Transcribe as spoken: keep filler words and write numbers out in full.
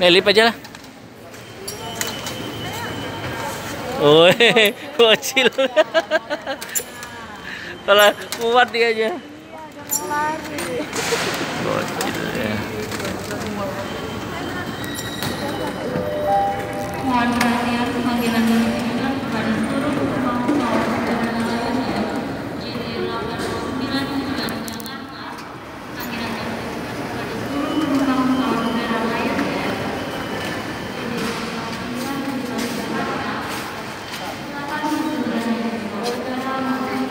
Nelip aja lah. Woi, bocil. Kalau kuat dia aja. Bocil ya. Mohon perhatian pemanggilan dilanjutkan kepada seluruh penumpang pesawat perjalanan Malaysia J D delapan nol sembilan tujuan Jakarta. Panggilan dilanjutkan kepada seluruh penumpang pesawat negara Malaysia J D delapan nol sembilan tujuan Jakarta. Silakan menghubungi Bandara Malaysia